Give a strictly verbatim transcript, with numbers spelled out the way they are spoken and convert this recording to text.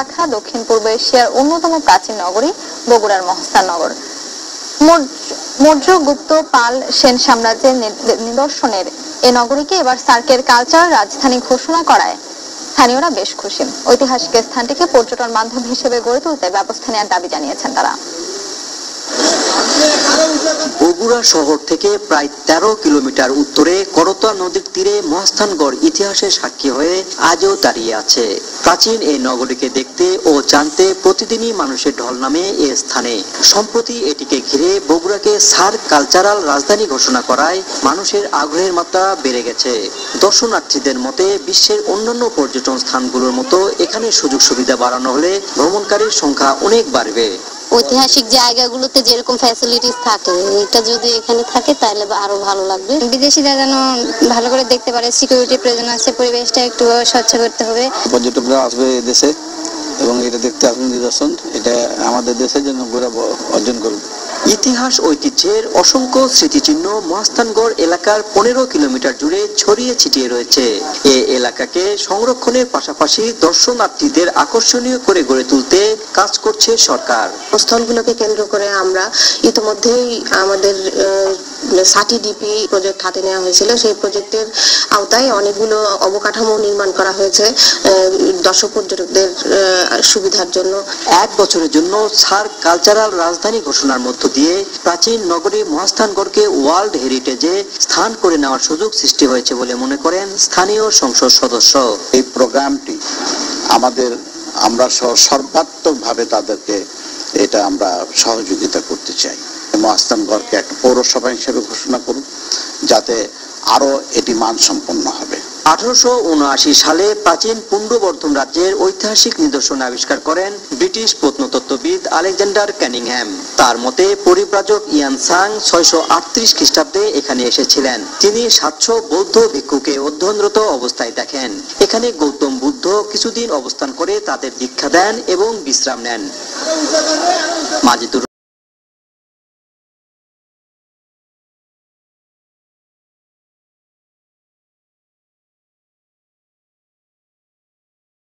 रखा दक्षिण पूर्व एशियार अन्यतम प्राचीन नगरी बगुड़ार मोहस्থাননগর। मौर्य गुप्त पाल सेन साम्राज्य निदर्शन ए नगरी के एबार सार्केर कलचार राजधानी घोषणा कराय स्थानीयरा बेश खुशी। ऐतिहासिक स्थानটিকে पर्यटन बान्धव हिसेबे गड़े तुलते व्यवस्था नेওয়ার दाबी জানিয়েছেন তারা। बगुड़ा शहर থেকে প্রায় তেরো কিলোমিটার উত্তরে করতোয়া নদীর তীরে মহাস্থানগড় ইতিহাসের সাক্ষী হয়ে আজও দাঁড়িয়ে আছে। প্রাচীন এই নগরীকে দেখতে ও জানতে প্রতিদিনই মানুষের ঢল নামে এই স্থানে। সম্প্রতি এটিকে ঘিরে বগুড়াকে সার্ক কালচারাল রাজধানী ঘোষণা করায় মানুষের আগ্রহের মাত্রা বেড়ে গেছে। দর্শনার্থীদের মতে বিশ্বের অন্যান্য পর্যটন স্থানগুলোর মতো এখানে সুযোগ সুবিধা বাড়ানো হলে ভ্রমণকারীর সংখ্যা অনেক বাড়বে। ऐतिहासिक जैगागुलोते जेरकम फैसिलिटीज थाके एटा जोदि एखाने थाके ताहले आरो भालो लागबे। विदेशीरा जेन भालो करे देखते पारे, सिकिउरिटी प्रयोजन आछे, परिवेशटा एकटु स्वच्छ करते होबे। पर्यटकरा आसबे देशे एबं एटा देखते आसुन निदर्शन एटा आमादेर देशेर जोन्नो गौरव अर्जन करबे। इतिहास ऐतिह्যের অসংখ্য স্মৃতিচিহ্ন মহাস্থানগড় এলাকার পনেরো কিলোমিটার জুড়ে ছড়িয়ে ছিটিয়ে রয়েছে। এই এলাকাকে সংরক্ষণের পাশাপাশি দর্শনার্থীদের আকর্ষণীয় করে গড়ে তুলতে কাজ করছে সরকার। স্থানগুলোকে কেন্দ্র করে আমরা ইতিমধ্যেই আমাদের ষাটটি ডিপি প্রজেক্ট হাতে নেওয়া হয়েছিল। সেই প্রজেক্টের আওতায় অনেকগুলো অবকাঠামো নির্মাণ করা হয়েছে দর্শক পর্যটকদের সুবিধার জন্য। এক বছরের জন্য সার্ক কালচারাল রাজধানী ঘোষণার মধ্য দিয়ে প্রাচীন নগরী মহাস্থানগড়কে ওয়ার্ল্ড হেরিটেজে স্থান করে নেওয়ার সুযোগ সৃষ্টি হয়েছে বলে মনে করেন স্থানীয় সংসদ সদস্য। এই প্রোগ্রামটি আমাদের আমরা সর্বাত্মকভাবে তাদেরকে এটা আমরা সহযোগিতা করতে চাই। মহাস্থানগড়কে একটা পৌরসভা হিসেবে ঘোষণা করুন যাতে আরো এটি মানসম্পন্ন হবে। আঠারোশো উনআশি সালে প্রাচীন পুণ্ড্রবর্ধন রাজ্যের ঐতিহাসিক নিদর্শন আবিষ্কার করেন ব্রিটিশ প্রত্নতত্ত্ববিদ আলেকজান্ডার ক্যানিংহ্যাম। তার মতে পরিব্রাজক ইয়ান সাং ছয়শো আটত্রিশ খ্রিস্টাব্দে এখানে এসেছিলেন। তিনি সাতশো বৌদ্ধ ভিক্ষুকে অধ্যয়নরত অবস্থায় দেখেন। এখানে গৌতম বুদ্ধ কিছুদিন অবস্থান করে তাদের দীক্ষা দেন এবং বিশ্রাম নেন। মাজিদুর